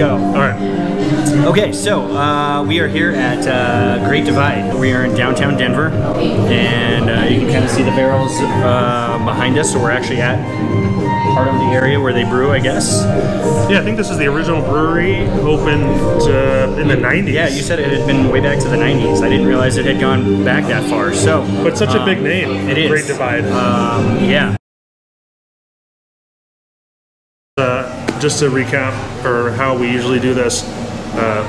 go. All right. Okay, so we are here at Great Divide. We are in downtown Denver, and you can kind of see the barrels behind us. So we're actually at part of the area where they brew, I guess. Yeah, I think this is the original brewery, opened in the 90s. Yeah, you said it had been way back to the 90s. I didn't realize it had gone back that far. So, but such a big name, it is. Great Divide. Yeah. Just to recap for how we usually do this,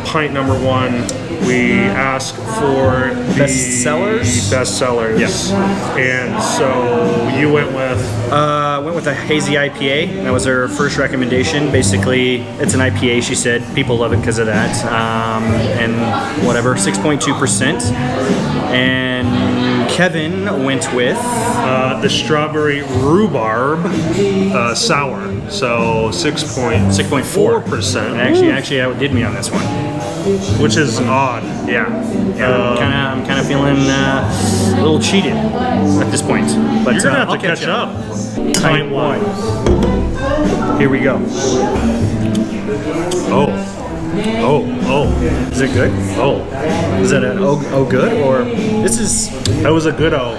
pint number one, we ask for the best sellers. Yes. And so you went with? Went with a Hazy IPA. That was her first recommendation. Basically, it's an IPA, she said. People love it because of that. And whatever, 6.2%. And Kevin went with? The Strawberry Rhubarb Sour. So 6.4%. Actually outdid me on this one, which is odd. Yeah, I'm kind of feeling a little cheated at this point. But you're gonna have to catch up. Pint one. Here we go. Oh. Is it good? Oh. Is that an oh good, or this is? That was a good oh.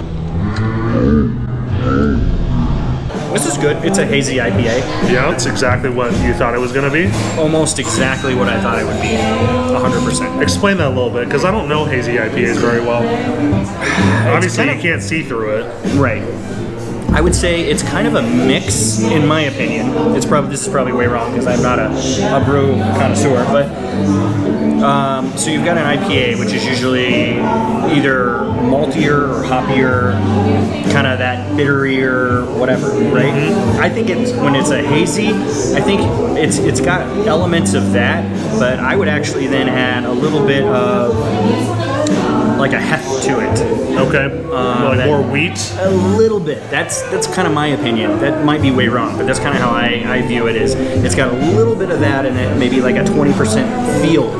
This is good. It's a hazy IPA. Yeah, it's exactly what you thought it was going to be. Almost exactly what I thought it would be. 100%. Explain that a little bit, because I don't know hazy IPAs very well. Obviously, you can't see through it. Right. I would say it's kind of a mix, in my opinion. This is probably way wrong, because I'm not a brew connoisseur. But so you've got an IPA, which is usually either maltier or hoppier, kind of that bitterier, whatever, right? Mm-hmm. I think it's when it's a hazy, I think it's got elements of that, but I would actually then add a little bit of like a heft to it. Okay. Like more wheat? A little bit. That's kind of my opinion. That might be way wrong, but that's kind of how I view it is. It's got a little bit of that and then maybe like a 20% feel.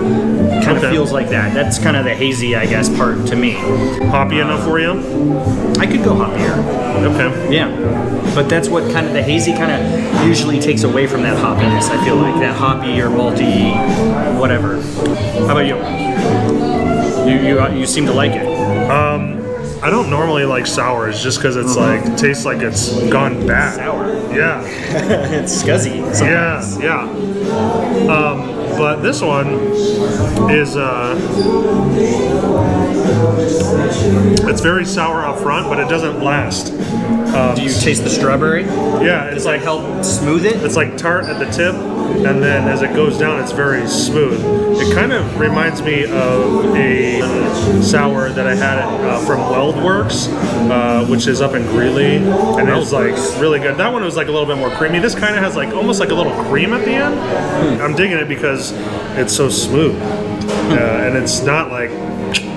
Kind of feels like that. That's kind of the hazy, I guess, part to me. Hoppy enough for you? I could go hoppier. Okay. Yeah. But that's what kind of the hazy kind of usually takes away from that hoppiness, I feel like. That hoppy or malty, whatever. How about you? You seem to like it. I don't normally like sours just because it's like tastes like it's gone bad. Sour. Yeah. It's scuzzy. Sometimes. Yeah. But this one is it's very sour up front, but it doesn't last. Do you taste the strawberry? Yeah, it's like help smooth it. It's like tart at the tip, and then as it goes down, it's very smooth. It kind of reminds me of a sour that I had from Weldworks, which is up in Greeley, and it was like really good. That one was like a little bit more creamy. This kind of has like almost like a little cream at the end. I'm digging it because it's so smooth, and it's not like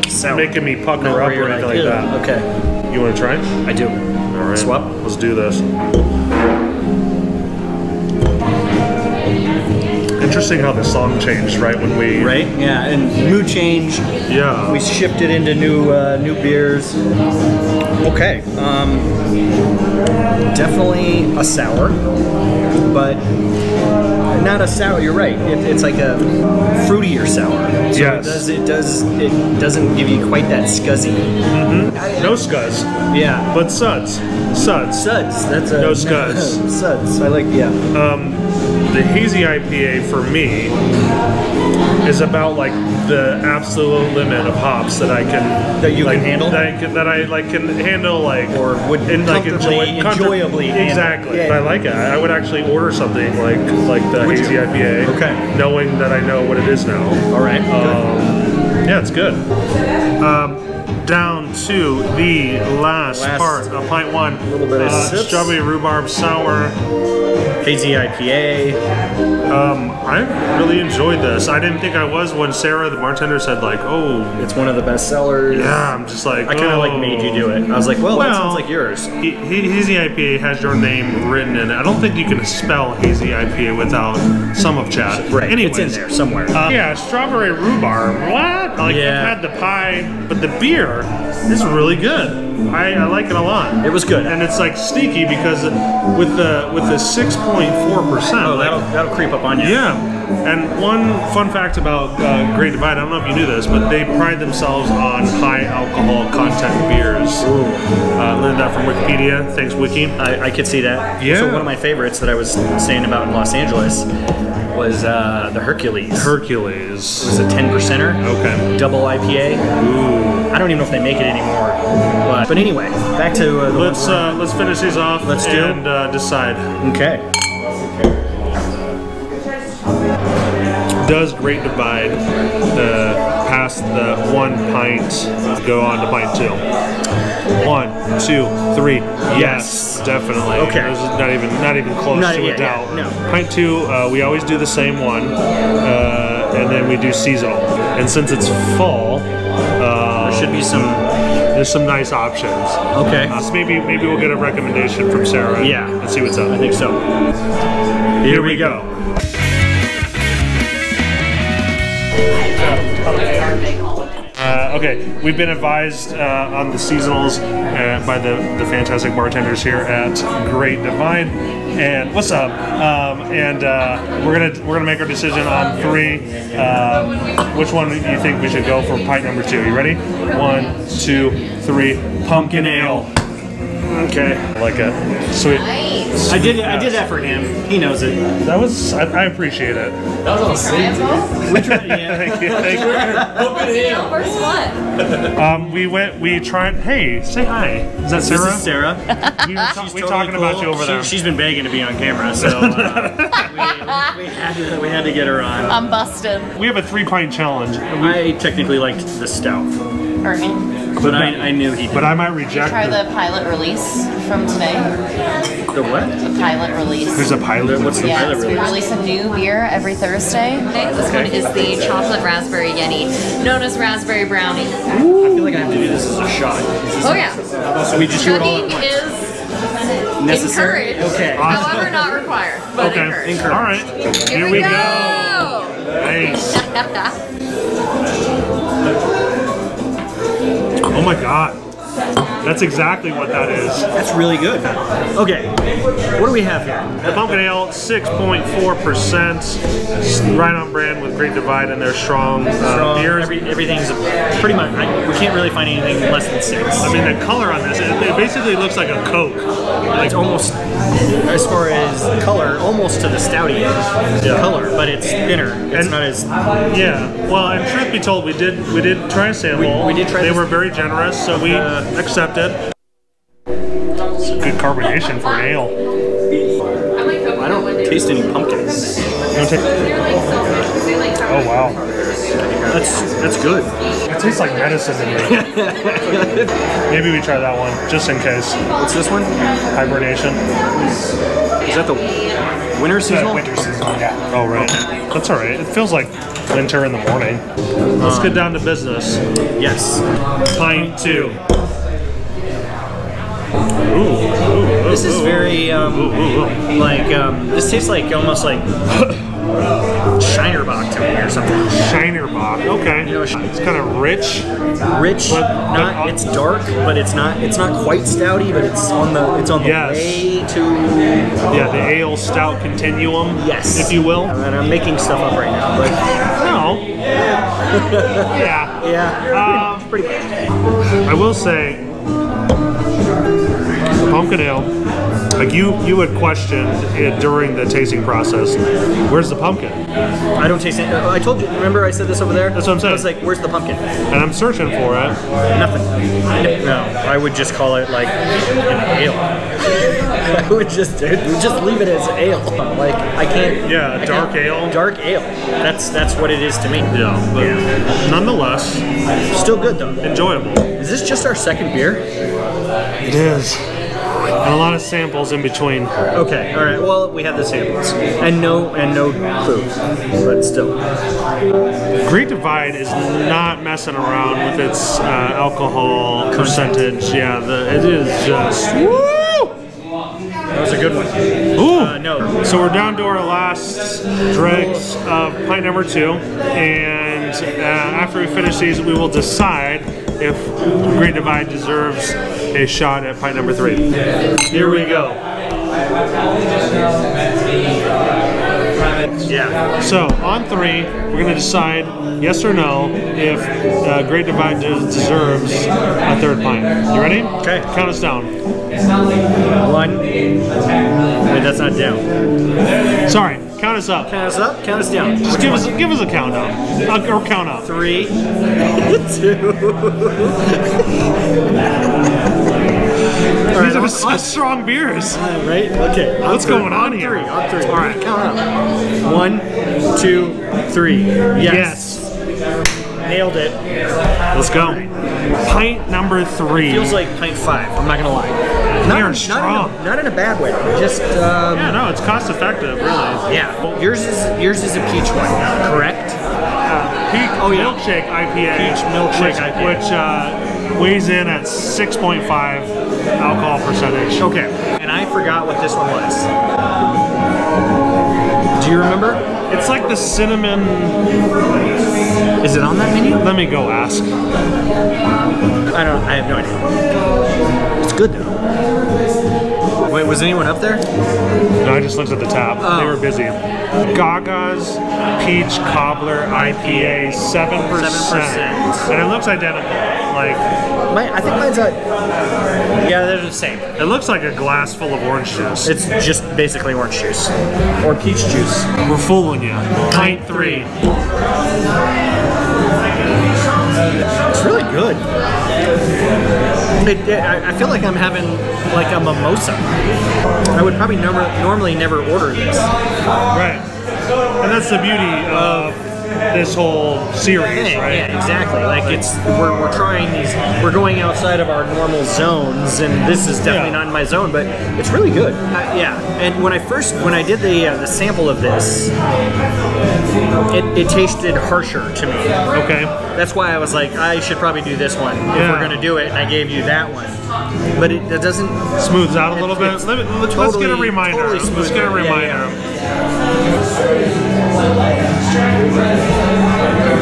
sour, making me pucker up or anything like that. Okay. You want to try? I do. All right. Swap. Let's do this. Interesting how the song changed, right? When we yeah, and mood change. Yeah, we shifted into new beers. Okay, definitely a sour, but not a sour. You're right. It's like a fruitier sour. So yes, it doesn't give you quite that scuzzy. Mm-hmm. No scuzz. Yeah, but suds. That's a no scuzz. Suds. I like. Yeah. The hazy IPA for me is about like the absolute limit of hops that I can handle. Enjoyably. Yeah. I like it. I would actually order something like the hazy IPA, okay, knowing that I know what it is now. All right. Yeah, it's good. Down to the last part of pint one. A little bit of strawberry rhubarb sour. Hazy IPA. I really enjoyed this. I didn't think I was when Sarah, the bartender, said like, "Oh, it's one of the best sellers." Yeah, I'm just like, I kind of like made you do it. I was like, well, that sounds like yours. Hazy IPA has your name written in it. I don't think you can spell hazy IPA without some of chat. Right. Anyways, it's in there somewhere. Yeah, strawberry rhubarb. What? Like I've had the pie, but the beer. Sour is really good. I like it a lot. It was good. And it's like sneaky because with the 6.4%. Oh, that'll creep up on you. Yeah. And one fun fact about Great Divide, I don't know if you knew this, but they pride themselves on high alcohol content beers. I learned that from Wikipedia. Thanks, Wiki. I could see that. Yeah. So one of my favorites that I was saying about in Los Angeles was the Hercules. Hercules. It was a 10%er. Okay. Double IPA. Ooh. I don't even know if they make it anymore. But anyway, back to the let's finish these off. Let's do and decide. Okay. Does Great Divide past the 1 pint go on to pint 2? 1, 2, 3. Yes, definitely. Okay. It was not even close to a doubt. Yeah, no. Pint 2, we always do the same one, and then we do seasonal. And since it's fall, there should be some nice options. Okay. So maybe we'll get a recommendation from Sarah. Yeah. And see what's up. I think so. Here we go. Okay, we've been advised on the seasonals by the fantastic bartenders here at Great Divide. And what's up? We're gonna make our decision on 3. Which one do you think we should go for pint number 2? You ready? 1, 2, 3. Pumpkin ale. Okay. Like a sweet. Nice. I did that for him. He knows it. That was. I appreciate it. That was all safe. Thank you. We tried. Hey, say hi. Is that Sarah? This is Sarah. We're talking about you over there. She's been begging to be on camera, so we had to get her on. I'm busted. We have a 3-pint challenge. I technically liked the stout. Ernie. But I knew he did. But I might reject it. Did you try the pilot release from today? The what? The pilot release. There's a pilot? What's the pilot release? We release a new beer every Thursday. This one is the chocolate raspberry Yeti, known as raspberry brownie. Ooh. I feel like I have to do this as a shot. Oh yeah. So we just do it all at once. Necessary. Encouraged. Okay. Awesome. However, not required. But okay. Encouraged. All right. Here we go. Nice. Oh my god, that's exactly what that is. That's really good. Okay, what do we have here? The Pumpkin Ale, 6.4%, right on brand with Great Divide and their strong beers. Everything's pretty much, we can't really find anything less than 6. I mean, the color on this, it basically looks like a Coke. Like, it's almost, as far as color, almost to the stouty color, but it's thinner. It's not as... Yeah. Well, and truth be told, we did try a sample. They were very generous, so we accepted. It's a good carbonation for an ale. I don't taste any pumpkins. Oh wow. That's good. It tastes like medicine in there. Maybe we try that one, just in case. What's this one? Hibernation. Is that the winter seasonal? Winter seasonal, yeah. Oh, right. Okay. That's all right. It feels like winter in the morning. Let's get down to business. Yes. Pint 2. Ooh. This is very, this tastes like almost like... Shinerbach to me or something. Shinerbach, okay. You know, it's kind of rich. Rich, but not. It's dark, but it's not. It's not quite stouty, but it's on the. It's on the way to. Yeah, the ale stout continuum. Yes, if you will. And I'm making stuff up right now, but no. Yeah. Yeah. Pretty bad. I will say, pumpkin ale. Like you had questioned it during the tasting process. Where's the pumpkin? I don't taste it. I told you. Remember, I said this over there. That's what I'm saying. I was like, "Where's the pumpkin?" And I'm searching for it. Nothing. No, I would just call it like an ale. I would just leave it as ale. Like I can't. Yeah, dark ale. Dark ale. That's what it is to me. Yeah, but nonetheless, still good though. Enjoyable. Is this just our second beer? It is. And a lot of samples in between. Okay, all right. Well, we have the samples, and no food, but still. Great Divide is not messing around with its alcohol percentage. Yeah, it is just. Woo! That was a good one. Ooh! No. So we're down to our last dregs of pint number 2, and after we finish these, we will decide if Great Divide deserves a shot at pint number 3. Here we go. Yeah, so on 3, we're going to decide yes or no if Great Divide deserves a third pint. You ready? Okay. Count us down. 1. Wait, that's not down. Sorry. Count us up. Count us up. Count us down. Just give us a count up. Or count up. 3. 2. All right, these are strong beers. Right? Okay. What's going on here? 3. On 3. All right. Count up. 1, 2, 3. Yes. Nailed it. Let's go. Pint number 3. Feels like pint 5. I'm not gonna lie. Not in a bad way. Just yeah, no, it's cost effective, really. Yeah, yours is a peach one, correct? Milkshake IPA. Peach Milkshake IPA, which weighs in at 6.5 alcohol percentage. Okay, and I forgot what this one was. Do you remember? It's like the cinnamon. Is it on that menu? Let me go ask. I have no idea. It's good though. Wait, was anyone up there? No, I just looked at the tab. Oh. They were busy. Gaga's Peach Cobbler IPA, 7%. And it looks identical. Like, I think mine's like, yeah, they're the same. It looks like a glass full of orange juice. It's just basically orange juice. Or peach juice. We're fooling you. Pint 3. It's really good. I feel like I'm having like a mimosa. I would probably normally never order this. Right. And that's the beauty of this whole series, right? Yeah, exactly. Like it's we're trying these. We're going outside of our normal zones, and this is definitely not in my zone. But it's really good. Yeah. And when I did the sample of this, it tasted harsher to me. Okay. That's why I was like, I should probably do this one if we're gonna do it. And I gave you that one. But it doesn't smooths out a little bit. Let's get a reminder. Let's get a reminder.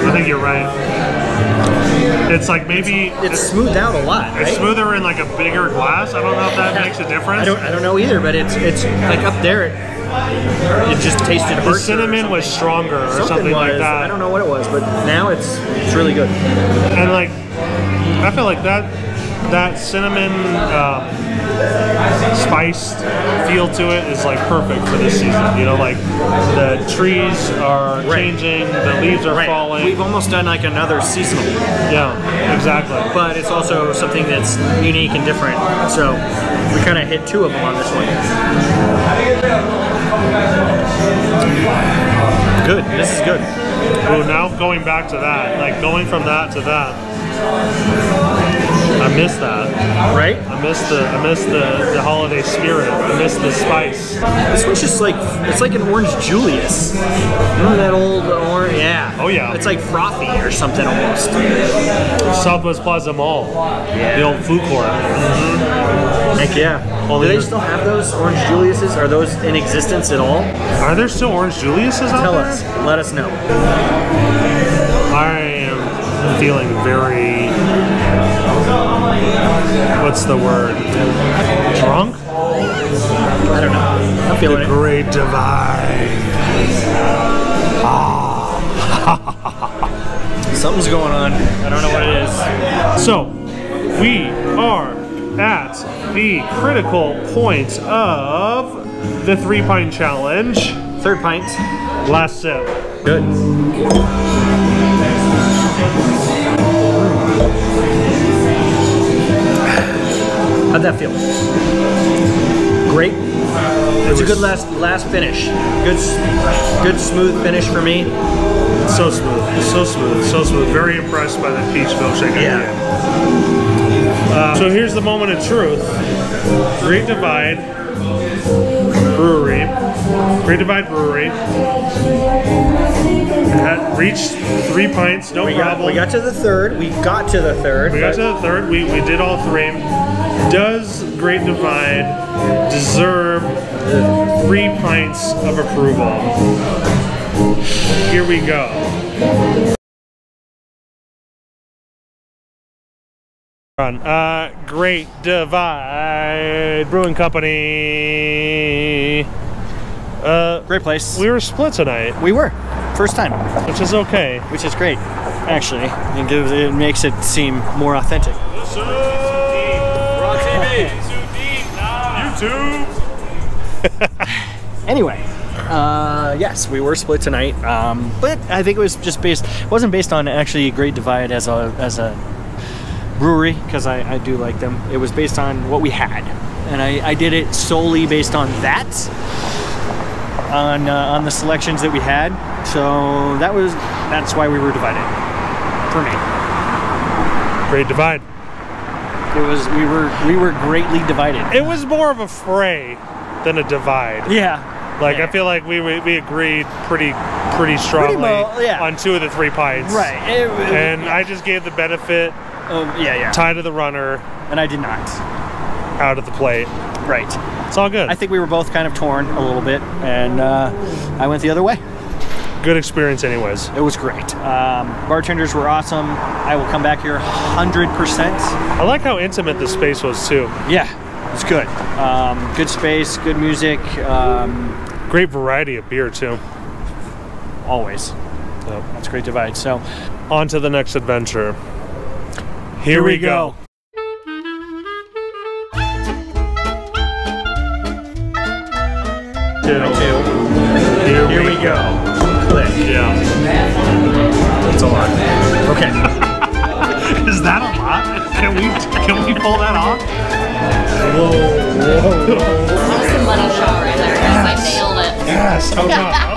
I think you're right. It's like maybe it's smoothed out a lot. Right? It's smoother in like a bigger glass. I don't know if that makes a difference. I don't know either, but it's like up there. It just tasted harsher. The cinnamon was stronger or something like that. I don't know what it was, but now it's really good. And like I feel like that cinnamon spiced feel to it is like perfect for this season. You know, like the trees are changing, the leaves are falling. We've almost done like another seasonal. Yeah, exactly. But it's also something that's unique and different. So we kind of hit 2 of them on this one. Good. This is good. Well, now going back to that, like going from that to that. I miss that. Right? I miss the holiday spirit. I miss the spice. This one's just like, it's like an Orange Julius. Remember that old orange? Yeah. Oh yeah. It's like frothy or something almost. Southwest Plaza Mall. Yeah. The old food court. Mm-hmm. Heck yeah. Do they still have those Orange Juliuses? Are those in existence at all? Are there still Orange Juliuses out there? Tell us. Let us know. I am feeling very... What's the word? Drunk? I don't know. I'm feeling it. The Great Divide. Ah. Something's going on. I don't know what it is. So, we are at the critical point of the 3-pint challenge. 3rd pint. Last sip. Good. How'd that feel? Great. It's a good last finish. Good smooth finish for me. So smooth, so smooth, so smooth. Very impressed by the peach milkshake. Yeah. So here's the moment of truth. Great Divide Brewery. Great Divide Brewery. Had reached 3 pints. No problem. We got to the 3rd. We got to the 3rd. We did all 3. Does Great Divide deserve 3 pints of approval? Here we go. Great Divide Brewing Company. Great place. We were split tonight. We were. First time. Which is okay. Which is great, actually. It gives, it makes it seem more authentic. Listen, Raw TV, YouTube. Anyway, yes, we were split tonight. But I think it was just based. It wasn't based on actually Great Divide as a brewery, because I do like them. It was based on what we had, and I did it solely based on that, on the selections that we had. So that's why we were divided. For me, Great Divide. It was we were greatly divided. It was more of a fray than a divide. Yeah, like yeah. I feel like we agreed pretty strongly on two of the three pints. Right, I just gave the benefit. Tie to the runner, and I did not. Out of the plate. Right. It's all good. I think we were both kind of torn a little bit, and I went the other way. Good experience anyways. It was great. Bartenders were awesome. I will come back here 100%. I like how intimate the space was too. Yeah, it's good. Good space, good music. Great variety of beer too. Always. So that's Great Divide. So on to the next adventure. Here we go. Here we go. Click. Yeah. That's a lot. Okay. Is that a lot? Can we pull that off? Whoa. That was some money shot right there. Yes. I nailed it. Yes. Oh, God.